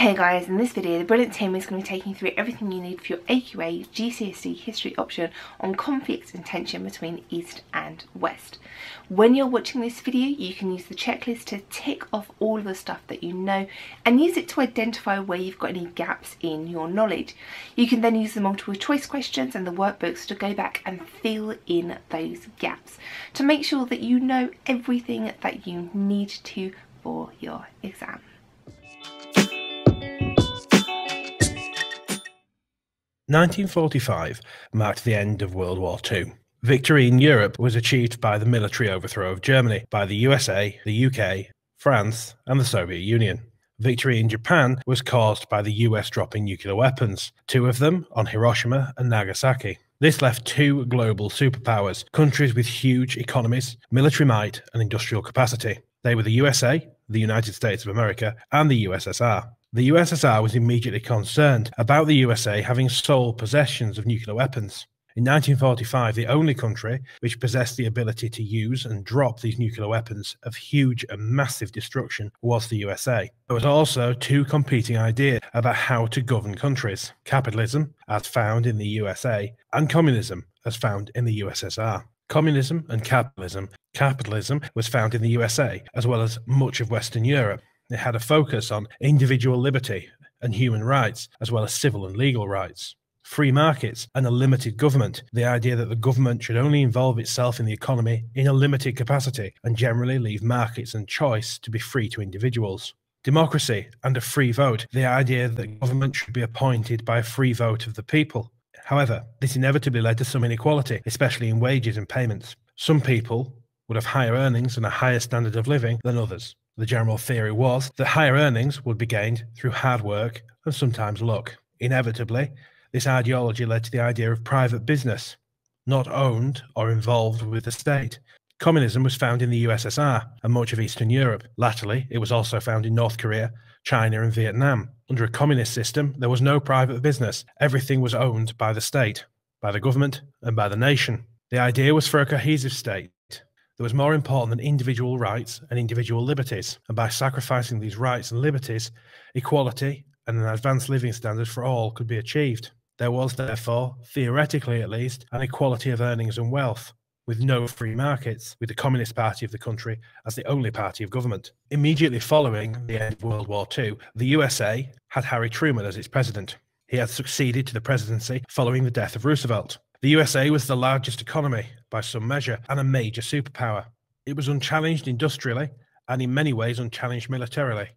Hey guys, in this video the brilliant Tim is going to be taking you through everything you need for your AQA GCSE history option on conflict and tension between East and West. When you're watching this video you can use the checklist to tick off all of the stuff that you know and use it to identify where you've got any gaps in your knowledge. You can then use the multiple choice questions and the workbooks to go back and fill in those gaps to make sure that you know everything that you need to for your exam. "1945 marked the end of World War II. Victory in Europe was achieved by the military overthrow of Germany, by the USA, the UK, France, and the Soviet Union. Victory in Japan was caused by the US dropping nuclear weapons, two of them on Hiroshima and Nagasaki. This left two global superpowers, countries with huge economies, military might, and industrial capacity. They were the USA, the United States of America, and the USSR. The USSR was immediately concerned about the USA having sole possessions of nuclear weapons. In 1945, the only country which possessed the ability to use and drop these nuclear weapons of huge and massive destruction was the USA. There was also two competing ideas about how to govern countries: capitalism, as found in the USA, and communism, as found in the USSR. Communism and capitalism. Capitalism was found in the USA, as well as much of Western Europe. It had a focus on individual liberty and human rights, as well as civil and legal rights. Free markets and a limited government, the idea that the government should only involve itself in the economy in a limited capacity and generally leave markets and choice to be free to individuals. Democracy and a free vote, the idea that government should be appointed by a free vote of the people. However, this inevitably led to some inequality, especially in wages and payments. Some people would have higher earnings and a higher standard of living than others. The general theory was that higher earnings would be gained through hard work and sometimes luck. Inevitably, this ideology led to the idea of private business, not owned or involved with the state. Communism was found in the USSR and much of Eastern Europe. Latterly, it was also found in North Korea, China and Vietnam. Under a communist system, there was no private business. Everything was owned by the state, by the government and by the nation. The idea was for a cohesive state that was more important than individual rights and individual liberties, and by sacrificing these rights and liberties, equality and an advanced living standard for all could be achieved. There was therefore, theoretically at least, an equality of earnings and wealth, with no free markets, with the Communist Party of the country as the only party of government. Immediately following the end of World War II, the USA had Harry Truman as its president. He had succeeded to the presidency following the death of Roosevelt. The USA was the largest economy, by some measure, and a major superpower. It was unchallenged industrially and in many ways unchallenged militarily.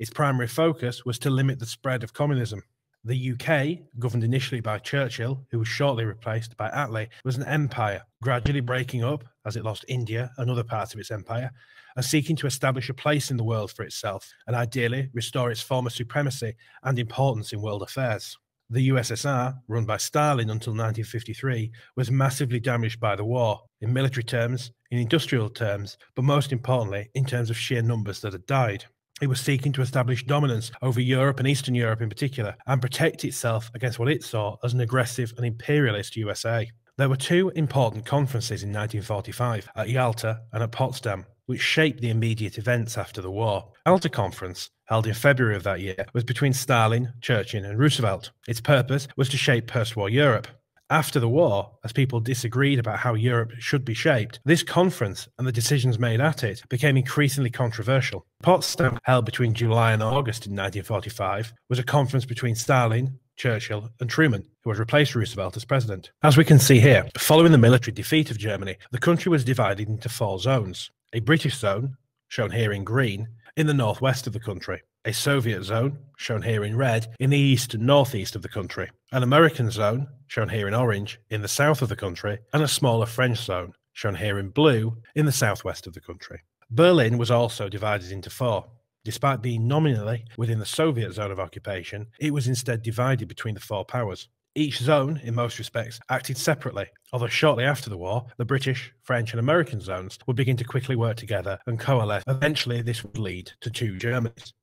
Its primary focus was to limit the spread of communism. The UK, governed initially by Churchill, who was shortly replaced by Attlee, was an empire, gradually breaking up as it lost India and other parts of its empire, and seeking to establish a place in the world for itself and ideally restore its former supremacy and importance in world affairs. The USSR, run by Stalin until 1953, was massively damaged by the war, in military terms, in industrial terms, but most importantly in terms of sheer numbers that had died. It was seeking to establish dominance over Europe and Eastern Europe in particular, and protect itself against what it saw as an aggressive and imperialist USA. There were two important conferences in 1945, at Yalta and at Potsdam, which shaped the immediate events after the war. Yalta Conference, held in February of that year, was between Stalin, Churchill and Roosevelt. Its purpose was to shape post-war Europe. After the war, as people disagreed about how Europe should be shaped, this conference and the decisions made at it became increasingly controversial. Potsdam, held between July and August in 1945, was a conference between Stalin, Churchill and Truman, who had replaced Roosevelt as president. As we can see here, following the military defeat of Germany, the country was divided into four zones. A British zone, shown here in green, in the northwest of the country, a Soviet zone, shown here in red, in the east and northeast of the country, an American zone, shown here in orange, in the south of the country, and a smaller French zone, shown here in blue, in the southwest of the country. Berlin was also divided into four. Despite being nominally within the Soviet zone of occupation, it was instead divided between the four powers. Each zone, in most respects, acted separately, although shortly after the war, the British, French and American zones would begin to quickly work together and coalesce. Eventually this would lead to two Germanies.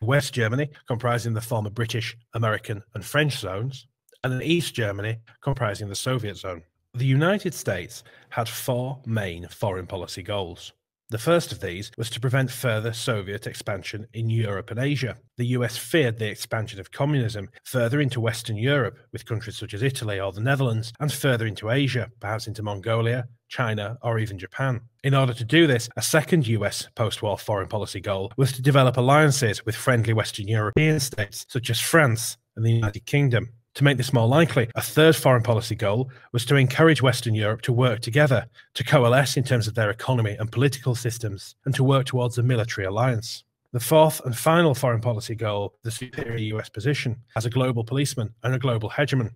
West Germany, comprising the former British, American and French zones, and an East Germany, comprising the Soviet zone. The United States had four main foreign policy goals. The first of these was to prevent further Soviet expansion in Europe and Asia. The US feared the expansion of communism further into Western Europe, with countries such as Italy or the Netherlands, and further into Asia, perhaps into Mongolia, China, or even Japan. In order to do this, a second US post-war foreign policy goal was to develop alliances with friendly Western European states such as France and the United Kingdom. To make this more likely, a third foreign policy goal was to encourage Western Europe to work together, to coalesce in terms of their economy and political systems, and to work towards a military alliance. The fourth and final foreign policy goal, the superior US position as a global policeman and a global hegemon.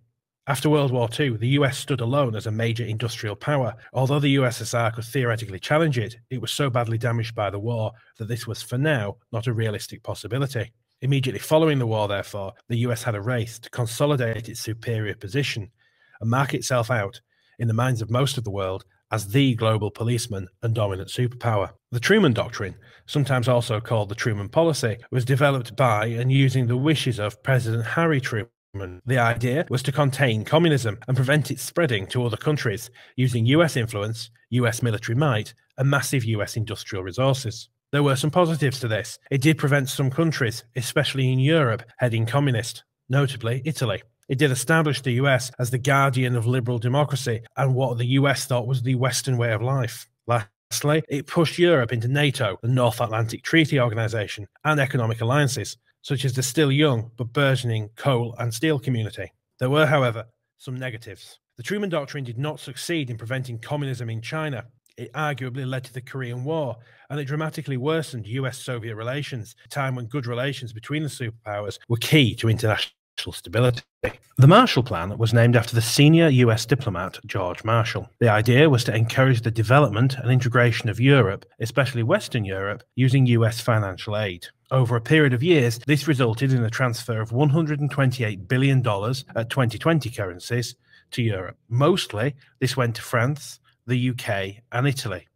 After World War II, the US stood alone as a major industrial power. Although the USSR could theoretically challenge it, it was so badly damaged by the war that this was, for now, not a realistic possibility. Immediately following the war, therefore, the US had a race to consolidate its superior position and mark itself out, in the minds of most of the world, as the global policeman and dominant superpower. The Truman Doctrine, sometimes also called the Truman Policy, was developed by and using the wishes of President Harry Truman. The idea was to contain communism and prevent it spreading to other countries, using US influence, US military might, and massive US industrial resources. There were some positives to this. It did prevent some countries, especially in Europe, heading communist, notably Italy. It did establish the US as the guardian of liberal democracy and what the US thought was the Western way of life. Lastly, it pushed Europe into NATO, the North Atlantic Treaty Organization, and economic alliances, such as the still young but burgeoning coal and steel community. There were, however, some negatives. The Truman Doctrine did not succeed in preventing communism in China. It arguably led to the Korean War, and it dramatically worsened US-Soviet relations, a time when good relations between the superpowers were key to international stability. The Marshall Plan was named after the senior US diplomat George Marshall. The idea was to encourage the development and integration of Europe, especially Western Europe, using US financial aid. Over a period of years, this resulted in a transfer of $128 billion at 2020 currencies to Europe. Mostly, this went to France, the UK and Italy.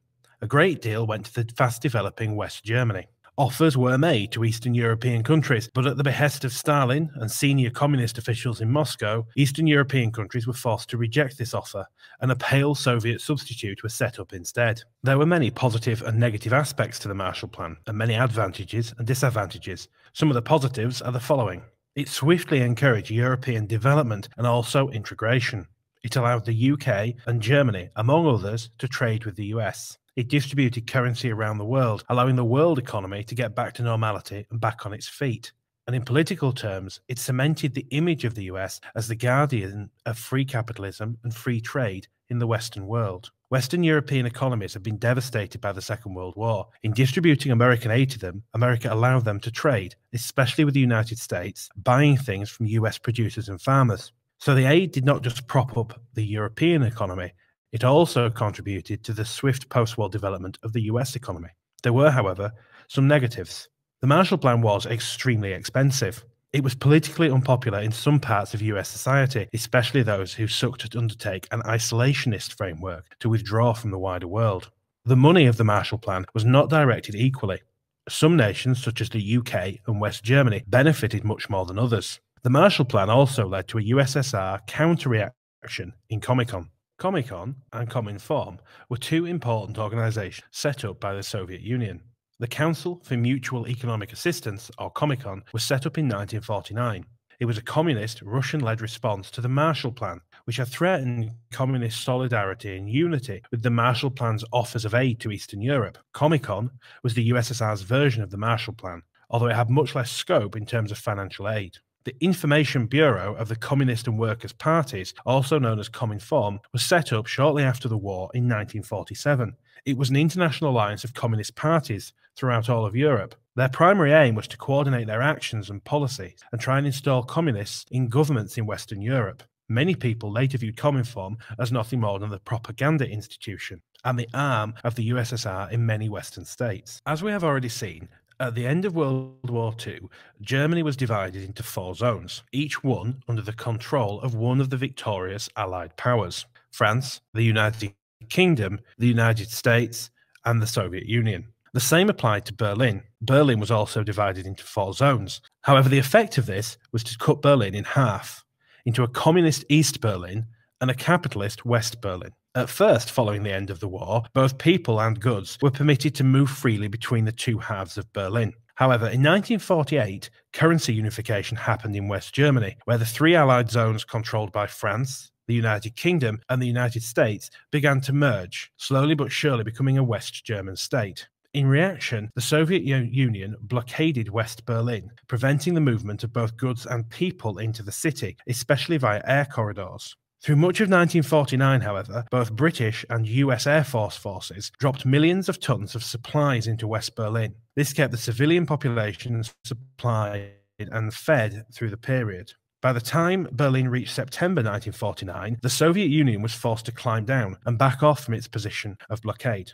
A great deal went to the fast-developing West Germany. Offers were made to Eastern European countries, but at the behest of Stalin and senior communist officials in Moscow, Eastern European countries were forced to reject this offer, and a pale Soviet substitute was set up instead. There were many positive and negative aspects to the Marshall Plan, and many advantages and disadvantages. Some of the positives are the following. It swiftly encouraged European development and also integration. It allowed the UK and Germany, among others, to trade with the US. It distributed currency around the world, allowing the world economy to get back to normality and back on its feet. And in political terms, it cemented the image of the US as the guardian of free capitalism and free trade in the Western world. Western European economies have been devastated by the Second World War. In distributing American aid to them, America allowed them to trade, especially with the United States, buying things from US producers and farmers. So the aid did not just prop up the European economy, it also contributed to the swift post-war development of the US economy. There were, however, some negatives. The Marshall Plan was extremely expensive. It was politically unpopular in some parts of US society, especially those who sought to undertake an isolationist framework to withdraw from the wider world. The money of the Marshall Plan was not directed equally. Some nations, such as the UK and West Germany, benefited much more than others. The Marshall Plan also led to a USSR counter-reaction in Comecon. Comecon and Cominform were two important organizations set up by the Soviet Union. The Council for Mutual Economic Assistance, or Comecon, was set up in 1949. It was a communist, Russian-led response to the Marshall Plan, which had threatened communist solidarity and unity with the Marshall Plan's offers of aid to Eastern Europe. Comecon was the USSR's version of the Marshall Plan, although it had much less scope in terms of financial aid. The Information Bureau of the Communist and Workers' Parties, also known as Cominform, was set up shortly after the war in 1947. It was an international alliance of communist parties throughout all of Europe. Their primary aim was to coordinate their actions and policies and try and install communists in governments in Western Europe. Many people later viewed Cominform as nothing more than the propaganda institution and the arm of the USSR in many Western states. As we have already seen, at the end of World War II, Germany was divided into four zones, each one under the control of one of the victorious Allied powers: France, the United Kingdom, the United States, and the Soviet Union. The same applied to Berlin. Berlin was also divided into four zones. However, the effect of this was to cut Berlin in half, into a communist East Berlin and a capitalist West Berlin. At first, following the end of the war, both people and goods were permitted to move freely between the two halves of Berlin. However, in 1948, currency unification happened in West Germany, where the three Allied zones controlled by France, the United Kingdom and the United States began to merge, slowly but surely becoming a West German state. In reaction, the Soviet Union blockaded West Berlin, preventing the movement of both goods and people into the city, especially via air corridors. Through much of 1949, however, both British and US Air Force forces dropped millions of tons of supplies into West Berlin. This kept the civilian population supplied and fed through the period. By the time Berlin reached September 1949, the Soviet Union was forced to climb down and back off from its position of blockade.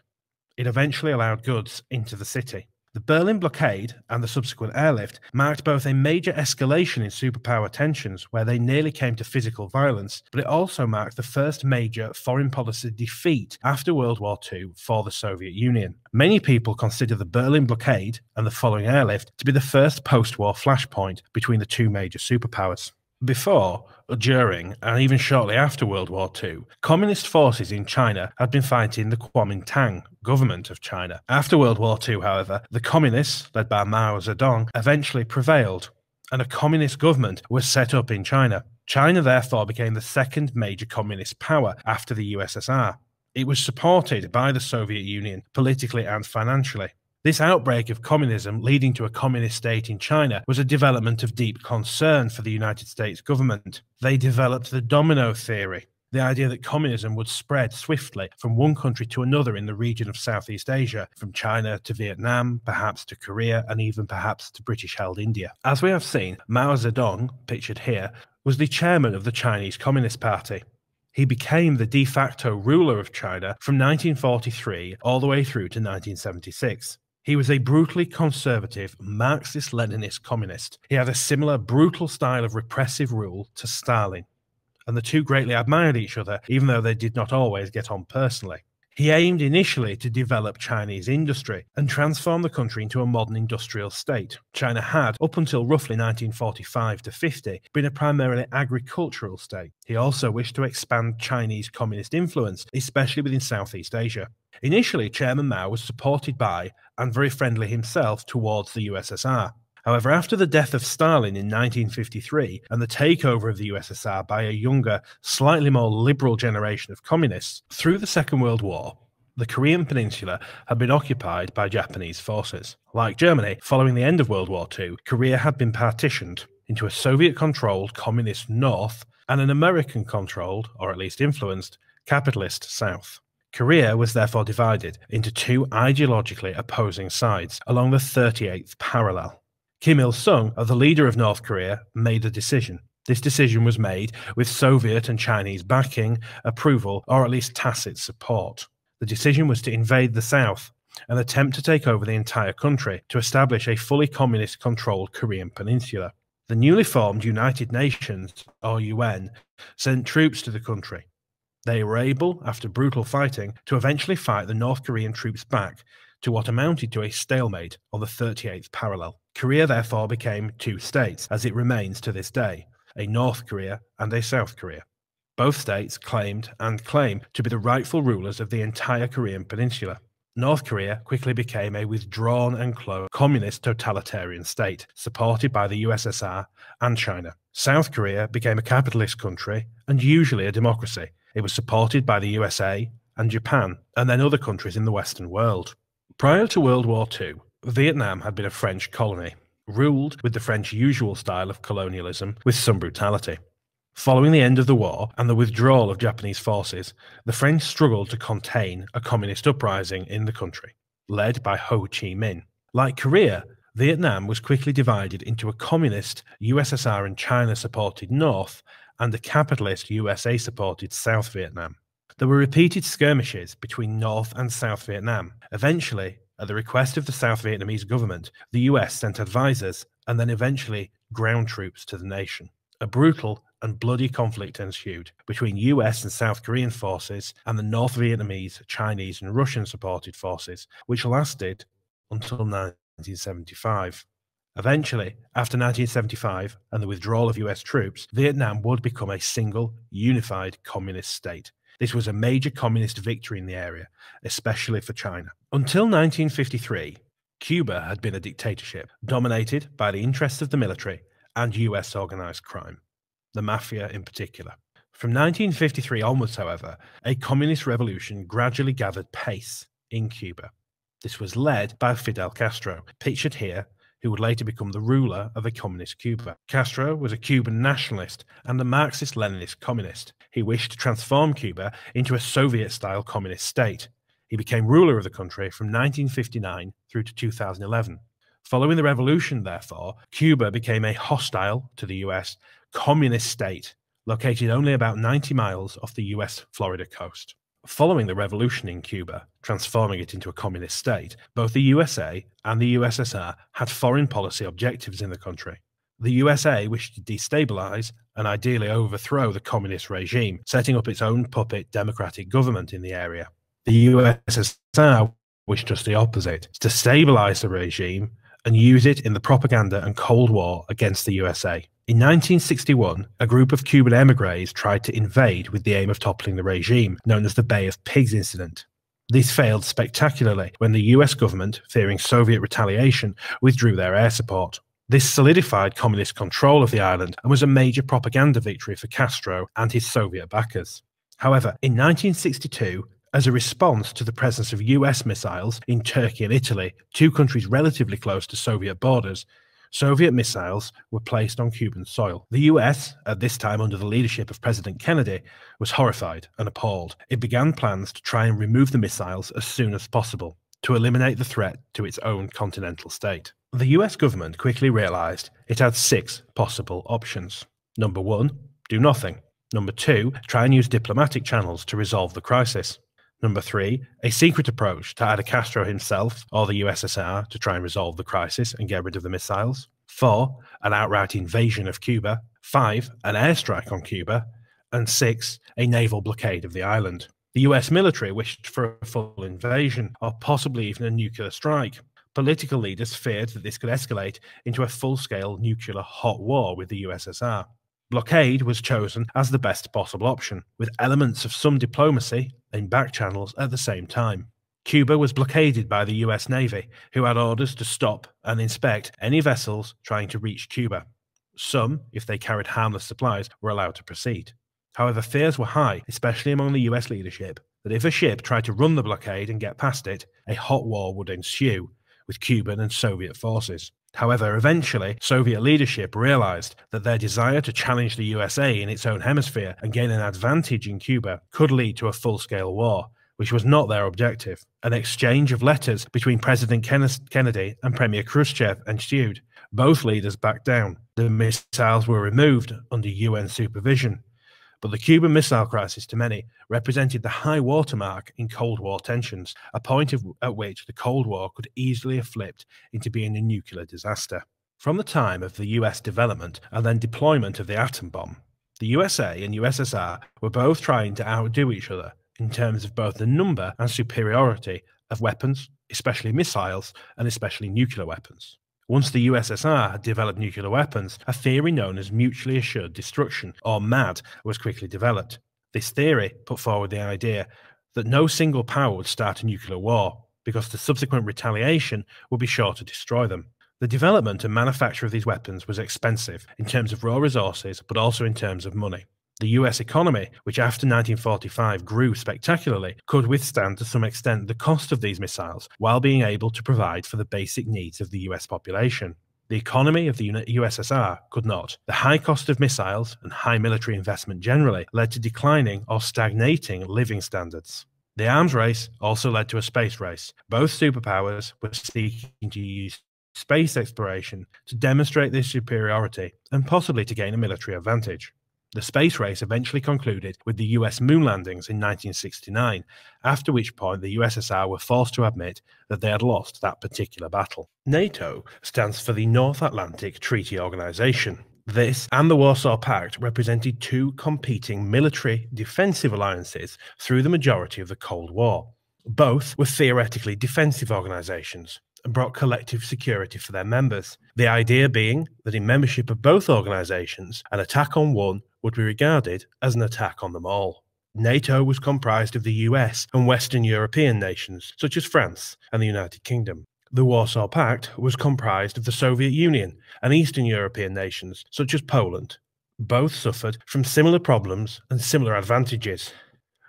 It eventually allowed goods into the city. The Berlin blockade and the subsequent airlift marked both a major escalation in superpower tensions, where they nearly came to physical violence, but it also marked the first major foreign policy defeat after World War II for the Soviet Union. Many people consider the Berlin blockade and the following airlift to be the first post-war flashpoint between the two major superpowers. Before, during, and even shortly after World War II, communist forces in China had been fighting the Kuomintang government of China. After World War II, however, the communists, led by Mao Zedong, eventually prevailed, and a communist government was set up in China. China therefore became the second major communist power after the USSR. It was supported by the Soviet Union politically and financially. This outbreak of communism leading to a communist state in China was a development of deep concern for the United States government. They developed the domino theory, the idea that communism would spread swiftly from one country to another in the region of Southeast Asia, from China to Vietnam, perhaps to Korea, and even perhaps to British-held India. As we have seen, Mao Zedong, pictured here, was the chairman of the Chinese Communist Party. He became the de facto ruler of China from 1943 all the way through to 1976. He was a brutally conservative Marxist-Leninist communist. He had a similar brutal style of repressive rule to Stalin, and the two greatly admired each other, even though they did not always get on personally. He aimed initially to develop Chinese industry and transform the country into a modern industrial state. China had, up until roughly 1945 to 50, been a primarily agricultural state. He also wished to expand Chinese communist influence, especially within Southeast Asia. Initially, Chairman Mao was supported by and very friendly himself towards the USSR. However, after the death of Stalin in 1953 and the takeover of the USSR by a younger, slightly more liberal generation of communists, through the Second World War, the Korean Peninsula had been occupied by Japanese forces. Like Germany, following the end of World War II, Korea had been partitioned into a Soviet-controlled communist North and an American-controlled, or at least influenced, capitalist South. Korea was therefore divided into two ideologically opposing sides along the 38th parallel. Kim Il-sung, the leader of North Korea, made the decision. This decision was made with Soviet and Chinese backing, approval, or at least tacit support. The decision was to invade the South and attempt to take over the entire country to establish a fully communist-controlled Korean peninsula. The newly formed United Nations, or UN, sent troops to the country. They were able, after brutal fighting, to eventually fight the North Korean troops back to what amounted to a stalemate on the 38th parallel. Korea therefore became two states, as it remains to this day, a North Korea and a South Korea. Both states claimed and claim to be the rightful rulers of the entire Korean peninsula. North Korea quickly became a withdrawn and closed communist totalitarian state, supported by the USSR and China. South Korea became a capitalist country and usually a democracy. It was supported by the USA and Japan, and then other countries in the Western world. Prior to World War II, Vietnam had been a French colony, ruled with the French usual style of colonialism with some brutality. Following the end of the war and the withdrawal of Japanese forces, the French struggled to contain a communist uprising in the country, led by Ho Chi Minh. Like Korea, Vietnam was quickly divided into a communist, USSR and China-supported North and a capitalist USA-supported South Vietnam. There were repeated skirmishes between North and South Vietnam. Eventually, at the request of the South Vietnamese government, the US sent advisors and then eventually ground troops to the nation. A brutal and bloody conflict ensued between US and South Korean forces and the North Vietnamese, Chinese and Russian-supported forces, which lasted until 1975. Eventually, after 1975 and the withdrawal of US troops, Vietnam would become a single, unified communist state. This was a major communist victory in the area, especially for China. Until 1953, Cuba had been a dictatorship dominated by the interests of the military and US organized crime, the mafia in particular. From 1953 onwards, however, a communist revolution gradually gathered pace in Cuba. This was led by Fidel Castro, pictured here, who would later become the ruler of a communist Cuba. Castro was a Cuban nationalist and a Marxist-Leninist communist. He wished to transform Cuba into a Soviet-style communist state. He became ruler of the country from 1959 through to 2011. Following the revolution, therefore, Cuba became a hostile to the US communist state, located only about 90 miles off the US Florida coast. Following the revolution in Cuba, transforming it into a communist state, both the USA and the USSR had foreign policy objectives in the country. The USA wished to destabilize and ideally overthrow the communist regime, setting up its own puppet democratic government in the area. The USSR wished just the opposite, to stabilize the regime and use it in the propaganda and Cold War against the USA. In 1961, a group of Cuban émigrés tried to invade with the aim of toppling the regime, known as the Bay of Pigs incident. This failed spectacularly when the US government, fearing Soviet retaliation, withdrew their air support. This solidified communist control of the island and was a major propaganda victory for Castro and his Soviet backers. However, in 1962, as a response to the presence of US missiles in Turkey and Italy, two countries relatively close to Soviet borders, Soviet missiles were placed on Cuban soil. The US, at this time under the leadership of President Kennedy, was horrified and appalled. It began plans to try and remove the missiles as soon as possible, to eliminate the threat to its own continental state. The US government quickly realized it had 6 possible options. Number 1, do nothing. Number 2, try and use diplomatic channels to resolve the crisis. Number 3, a secret approach to either Castro himself or the USSR to try and resolve the crisis and get rid of the missiles. 4, an outright invasion of Cuba. 5, an airstrike on Cuba. And 6, a naval blockade of the island. The US military wished for a full invasion or possibly even a nuclear strike. Political leaders feared that this could escalate into a full-scale nuclear hot war with the USSR. Blockade was chosen as the best possible option, with elements of some diplomacy in back channels at the same time. Cuba was blockaded by the US Navy, who had orders to stop and inspect any vessels trying to reach Cuba. Some, if they carried harmless supplies, were allowed to proceed. However, fears were high, especially among the US leadership, that if a ship tried to run the blockade and get past it, a hot war would ensue with Cuban and Soviet forces. However, eventually, Soviet leadership realized that their desire to challenge the USA in its own hemisphere and gain an advantage in Cuba could lead to a full-scale war, which was not their objective. An exchange of letters between President Kennedy and Premier Khrushchev ensued. Both leaders backed down. The missiles were removed under UN supervision, but the Cuban Missile Crisis, to many, represented the high watermark in Cold War tensions, a point at which the Cold War could easily have flipped into being a nuclear disaster. From the time of the US development and then deployment of the atom bomb, the USA and USSR were both trying to outdo each other in terms of both the number and superiority of weapons, especially missiles and especially nuclear weapons. Once the USSR had developed nuclear weapons, a theory known as mutually assured destruction, or MAD, was quickly developed. This theory put forward the idea that no single power would start a nuclear war, because the subsequent retaliation would be sure to destroy them. The development and manufacture of these weapons was expensive in terms of raw resources, but also in terms of money. The US economy, which after 1945 grew spectacularly, could withstand to some extent the cost of these missiles while being able to provide for the basic needs of the US population. The economy of the USSR could not. The high cost of missiles and high military investment generally led to declining or stagnating living standards. The arms race also led to a space race. Both superpowers were seeking to use space exploration to demonstrate their superiority and possibly to gain a military advantage. The space race eventually concluded with the US moon landings in 1969, after which point the USSR were forced to admit that they had lost that particular battle. NATO stands for the North Atlantic Treaty Organization. This and the Warsaw Pact represented two competing military defensive alliances through the majority of the Cold War. Both were theoretically defensive organizations and brought collective security for their members, the idea being that in membership of both organizations, an attack on one would be regarded as an attack on them all. NATO was comprised of the US and Western European nations, such as France and the United Kingdom. The Warsaw Pact was comprised of the Soviet Union and Eastern European nations, such as Poland. Both suffered from similar problems and similar advantages.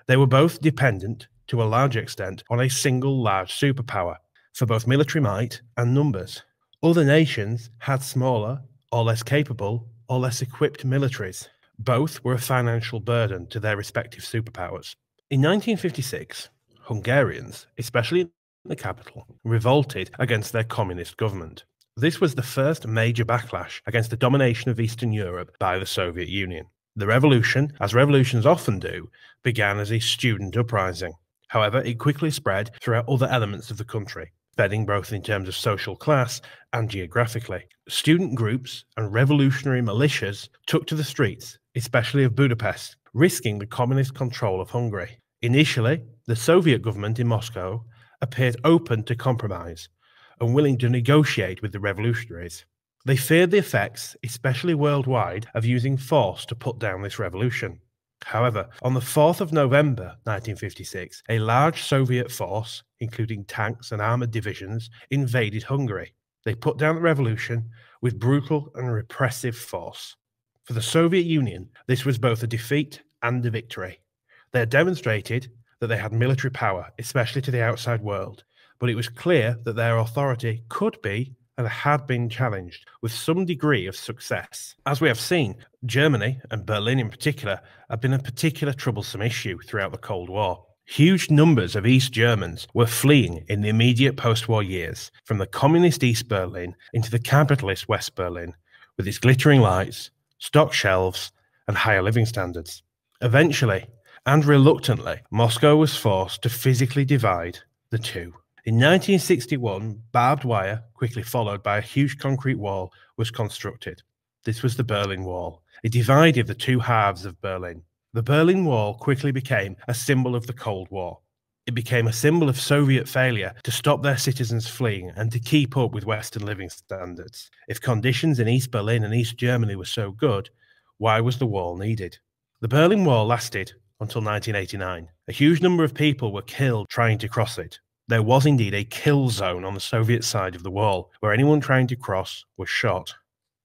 They were both dependent, to a large extent, on a single large superpower, for both military might and numbers. Other nations had smaller, or less capable, or less equipped militaries. Both were a financial burden to their respective superpowers. In 1956, Hungarians, especially in the capital, revolted against their communist government. This was the first major backlash against the domination of Eastern Europe by the Soviet Union. The revolution, as revolutions often do, began as a student uprising. However, it quickly spread throughout other elements of the country, spreading both in terms of social class and geographically. Student groups and revolutionary militias took to the streets, especially of Budapest, risking the communist control of Hungary. Initially, the Soviet government in Moscow appeared open to compromise and willing to negotiate with the revolutionaries. They feared the effects, especially worldwide, of using force to put down this revolution. However, on the 4th of November 1956, a large Soviet force, including tanks and armoured divisions, invaded Hungary. They put down the revolution with brutal and repressive force. For the Soviet Union, this was both a defeat and a victory. They had demonstrated that they had military power, especially to the outside world, but it was clear that their authority could be and had been challenged with some degree of success. As we have seen, Germany, and Berlin in particular, have been a particular troublesome issue throughout the Cold War. Huge numbers of East Germans were fleeing in the immediate post-war years from the communist East Berlin into the capitalist West Berlin, with its glittering lights, stock shelves, and higher living standards. Eventually, and reluctantly, Moscow was forced to physically divide the two. In 1961, barbed wire, quickly followed by a huge concrete wall, was constructed. This was the Berlin Wall. It divided the two halves of Berlin. The Berlin Wall quickly became a symbol of the Cold War. It became a symbol of Soviet failure to stop their citizens fleeing and to keep up with Western living standards. If conditions in East Berlin and East Germany were so good, why was the wall needed? The Berlin Wall lasted until 1989. A huge number of people were killed trying to cross it. There was indeed a kill zone on the Soviet side of the wall, where anyone trying to cross was shot.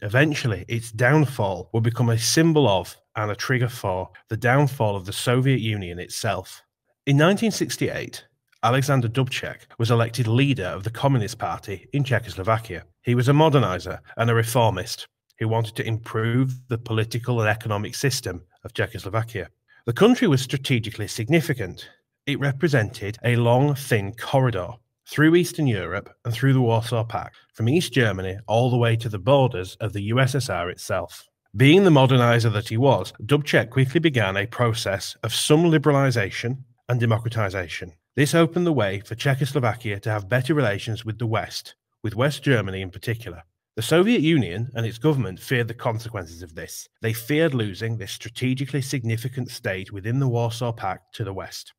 Eventually, its downfall would become a symbol of, and a trigger for, the downfall of the Soviet Union itself. In 1968, Alexander Dubček was elected leader of the Communist Party in Czechoslovakia. He was a modernizer and a reformist who wanted to improve the political and economic system of Czechoslovakia. The country was strategically significant. It represented a long, thin corridor through Eastern Europe and through the Warsaw Pact, from East Germany all the way to the borders of the USSR itself. Being the modernizer that he was, Dubček quickly began a process of some liberalization and democratization. This opened the way for Czechoslovakia to have better relations with the West, with West Germany in particular. The Soviet Union and its government feared the consequences of this. They feared losing this strategically significant state within the Warsaw Pact to the West.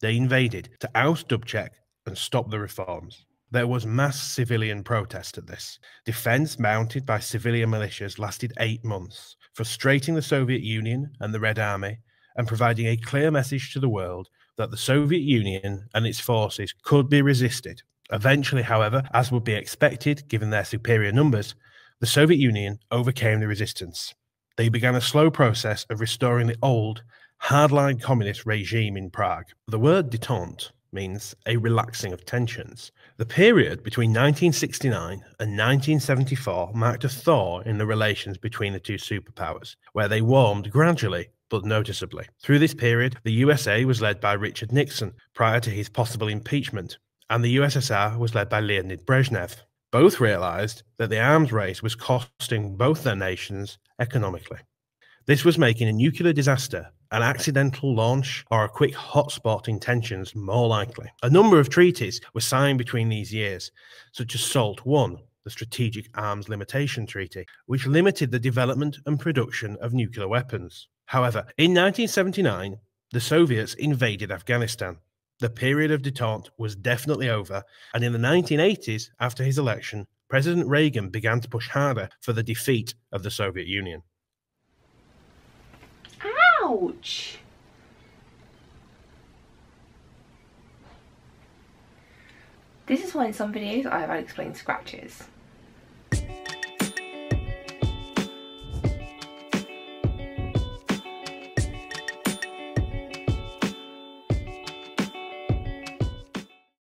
They invaded to oust Dubček and stop the reforms. There was mass civilian protest at this. Defense mounted by civilian militias lasted 8 months, frustrating the Soviet Union and the Red Army and providing a clear message to the world that the Soviet Union and its forces could be resisted. Eventually, however, as would be expected given their superior numbers, the Soviet Union overcame the resistance. They began a slow process of restoring the old, hardline communist regime in Prague. The word détente means a relaxing of tensions. The period between 1969 and 1974 marked a thaw in the relations between the two superpowers, where they warmed gradually but noticeably. Through this period, the USA was led by Richard Nixon prior to his possible impeachment, and the USSR was led by Leonid Brezhnev. Both realized that the arms race was costing both their nations economically. This was making a nuclear disaster, an accidental launch, or a quick hotspot in tensions more likely. A number of treaties were signed between these years, such as SALT-1, the Strategic Arms Limitation Treaty, which limited the development and production of nuclear weapons. However, in 1979, the Soviets invaded Afghanistan. The period of détente was definitely over, and in the 1980s, after his election, President Reagan began to push harder for the defeat of the Soviet Union. Ouch! This is why in some videos I have unexplained scratches.